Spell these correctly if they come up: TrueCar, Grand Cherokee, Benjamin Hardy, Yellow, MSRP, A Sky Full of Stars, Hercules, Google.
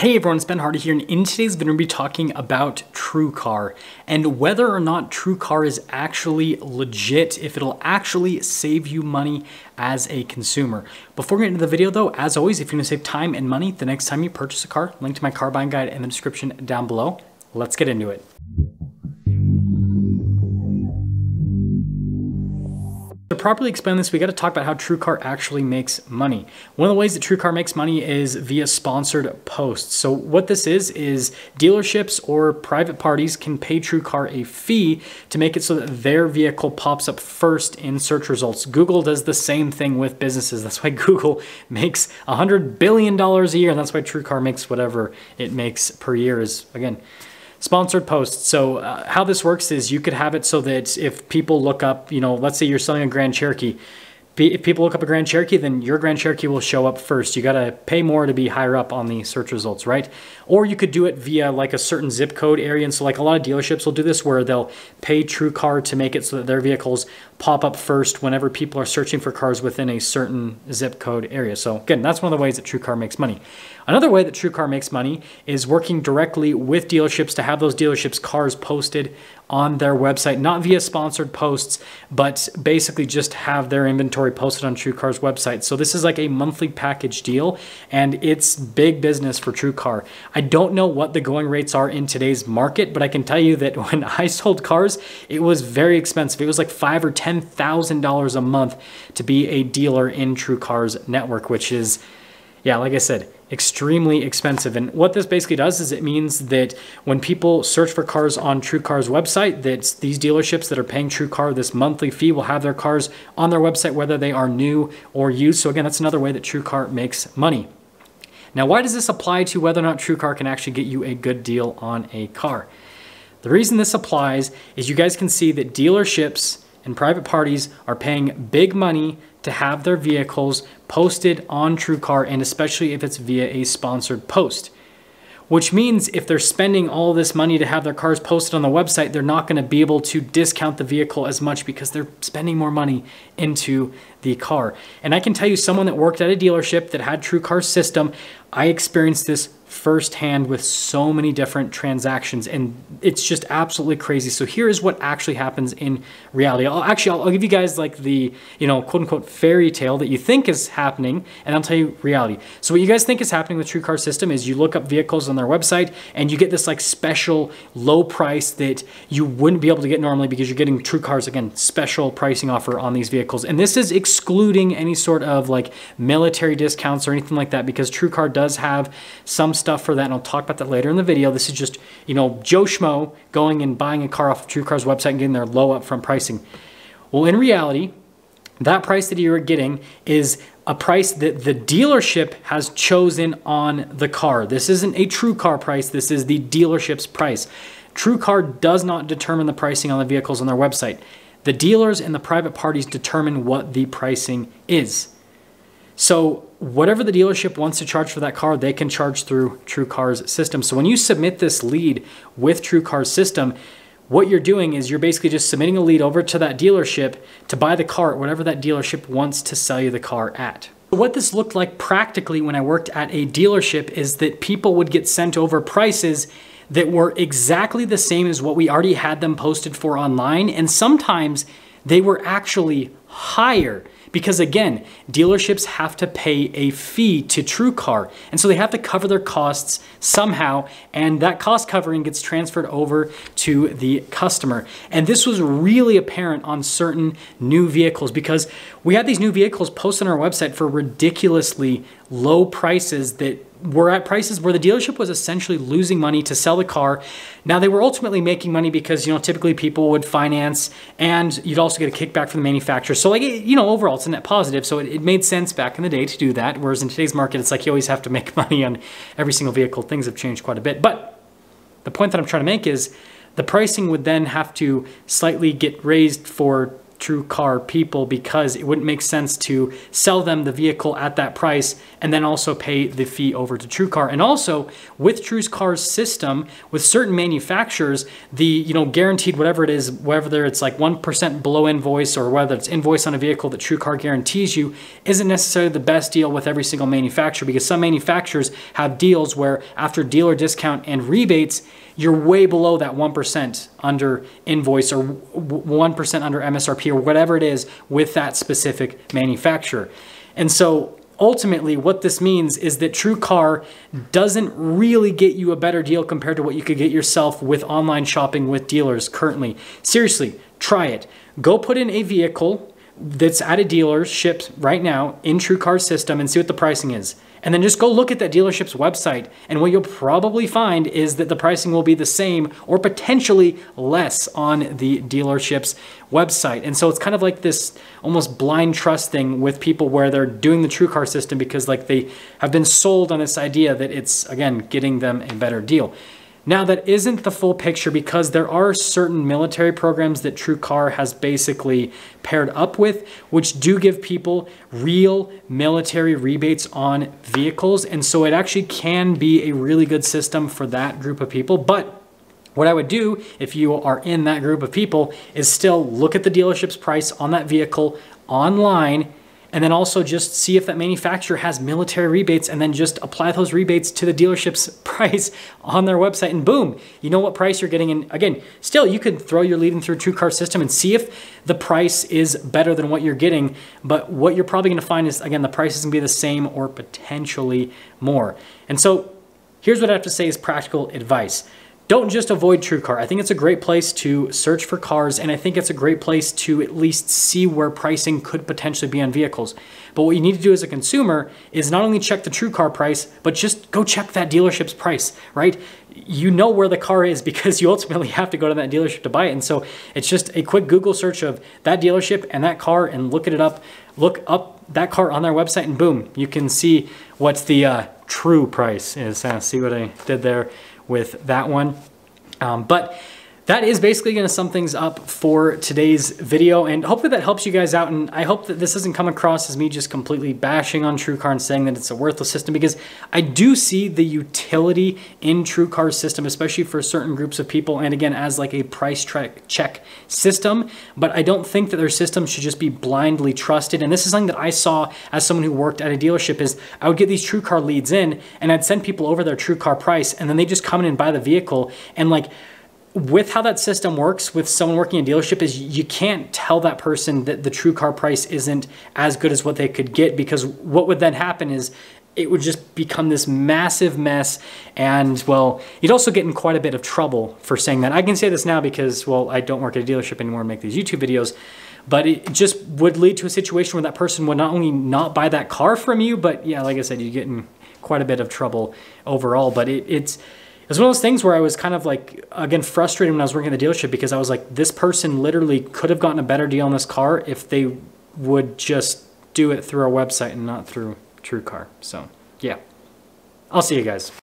Hey everyone, it's Ben Hardy here, and in today's video, we're going to be talking about TrueCar and whether or not TrueCar is actually legit, if it'll actually save you money as a consumer. Before we get into the video though, as always, if you're going to save time and money the next time you purchase a car, link to my car buying guide in the description down below. Let's get into it. To properly explain this, we got to talk about how TrueCar actually makes money. One of the ways that TrueCar makes money is via sponsored posts. So what this is dealerships or private parties can pay TrueCar a fee to make it so that their vehicle pops up first in search results. Google does the same thing with businesses. That's why Google makes $100 billion a year, and that's why TrueCar makes whatever it makes per year is, again, sponsored posts. So how this works is you could have it so that if people look up, let's say you're selling a Grand Cherokee. If people look up a Grand Cherokee, then your Grand Cherokee will show up first. You got to pay more to be higher up on the search results, right? Or you could do it via like a certain zip code area. And so like a lot of dealerships will do this where they'll pay TrueCar to make it so that their vehicles pop up first whenever people are searching for cars within a certain zip code area. So again, that's one of the ways that TrueCar makes money. Another way that TrueCar makes money is working directly with dealerships to have those dealerships' cars posted on their website, not via sponsored posts, but basically just have their inventory posted on TrueCar's website. So this is like a monthly package deal, and it's big business for TrueCar. I don't know what the going rates are in today's market, but I can tell you that when I sold cars, it was very expensive. It was like $5,000 or $10,000 a month to be a dealer in TrueCar's network, which is, yeah, like I said, extremely expensive. And what this basically does is it means that when people search for cars on TrueCar's website, that these dealerships that are paying TrueCar this monthly fee will have their cars on their website, whether they are new or used. So again, that's another way that TrueCar makes money. Now, why does this apply to whether or not TrueCar can actually get you a good deal on a car? The reason this applies is you guys can see that dealerships and private parties are paying big money to have their vehicles posted on TrueCar, and especially if it's via a sponsored post. Which means if they're spending all this money to have their cars posted on the website, they're not gonna be able to discount the vehicle as much because they're spending more money into the car. And I can tell you, someone that worked at a dealership that had TrueCar's system, I experienced this firsthand with so many different transactions, and it's just absolutely crazy. So here is what actually happens in reality. I'll give you guys like the, quote unquote fairy tale that you think is happening, and I'll tell you reality. So what you guys think is happening with TrueCar system is you look up vehicles on their website and you get this like special low price that you wouldn't be able to get normally because you're getting TrueCar's, again, special pricing offer on these vehicles. And this is excluding any sort of like military discounts or anything like that, because TrueCar does have some stuff for that, and I'll talk about that later in the video. This is just, Joe Schmo going and buying a car off of TrueCar's website and getting their low upfront pricing. Well, in reality, that price that you are getting is a price that the dealership has chosen on the car. This isn't a TrueCar price. This is the dealership's price. TrueCar does not determine the pricing on the vehicles on their website. The dealers and the private parties determine what the pricing is. So whatever the dealership wants to charge for that car, they can charge through TrueCar's system. So when you submit this lead with TrueCar's system, what you're doing is you're basically just submitting a lead over to that dealership to buy the car at whatever that dealership wants to sell you the car at. What this looked like practically when I worked at a dealership is that people would get sent over prices that were exactly the same as what we already had them posted for online, and sometimes they were actually higher. Because again, dealerships have to pay a fee to TrueCar, and so they have to cover their costs somehow, and that cost covering gets transferred over to the customer. And this was really apparent on certain new vehicles, because we had these new vehicles posted on our website for ridiculously low prices that were at prices where the dealership was essentially losing money to sell the car. Now, they were ultimately making money because, typically people would finance, and you'd also get a kickback from the manufacturer. So like, overall it's a net positive. So it made sense back in the day to do that. Whereas in today's market, it's like you always have to make money on every single vehicle. Things have changed quite a bit. But the point that I'm trying to make is the pricing would then have to slightly get raised for TrueCar people, because it wouldn't make sense to sell them the vehicle at that price and then also pay the fee over to TrueCar. And also with TrueCar's system, with certain manufacturers, the guaranteed whatever it is, whether it's like 1% below invoice or whether it's invoice on a vehicle that TrueCar guarantees you, isn't necessarily the best deal with every single manufacturer, because some manufacturers have deals where after dealer discount and rebates, you're way below that 1% under invoice or 1% under MSRP or whatever it is with that specific manufacturer. And so ultimately what this means is that TrueCar doesn't really get you a better deal compared to what you could get yourself with online shopping with dealers currently. Seriously, try it. Go put in a vehicle that's at a dealership right now in TrueCar's system and see what the pricing is. And then just go look at that dealership's website, and what you'll probably find is that the pricing will be the same or potentially less on the dealership's website. And so it's kind of like this almost blind trust thing with people where they're doing the TrueCar system because like they have been sold on this idea that it's, again, getting them a better deal. Now that isn't the full picture, because there are certain military programs that TrueCar has basically paired up with, which do give people real military rebates on vehicles. And so it actually can be a really good system for that group of people. But what I would do if you are in that group of people is still look at the dealership's price on that vehicle online, and then also just see if that manufacturer has military rebates, and then just apply those rebates to the dealership's price on their website, and boom, you know what price you're getting. And again, still, you could throw your lead in through TrueCar system and see if the price is better than what you're getting. But what you're probably gonna find is, again, the price is gonna be the same or potentially more. And so here's what I have to say is practical advice. Don't just avoid TrueCar. I think it's a great place to search for cars, and I think it's a great place to at least see where pricing could potentially be on vehicles. But what you need to do as a consumer is not only check the TrueCar price, but just go check that dealership's price, right? You know where the car is because you ultimately have to go to that dealership to buy it. And so it's just a quick Google search of that dealership and that car, and look up that car on their website, and boom, you can see what the true price is. See what I did there with that one. But that is basically gonna sum things up for today's video, and hopefully that helps you guys out. And I hope that this doesn't come across as me just completely bashing on TrueCar and saying that it's a worthless system, because I do see the utility in TrueCar's system, especially for certain groups of people, and again, as like a price check system. But I don't think that their system should just be blindly trusted. And this is something that I saw as someone who worked at a dealership, is I would get these TrueCar leads in, and I'd send people over their TrueCar price, and then they just come in and buy the vehicle. And like, with how that system works with someone working in a dealership is you can't tell that person that the TrueCar price isn't as good as what they could get, because what would then happen is it would just become this massive mess. And well, you'd also get in quite a bit of trouble for saying that. I can say this now because, well, I don't work at a dealership anymore and make these YouTube videos, but it just would lead to a situation where that person would not only not buy that car from you, but yeah, like I said, you get in quite a bit of trouble overall. But it's one of those things where I was kind of like, again, frustrated when I was working at the dealership, because I was like, this person literally could have gotten a better deal on this car if they would just do it through our website and not through TrueCar. So yeah, I'll see you guys.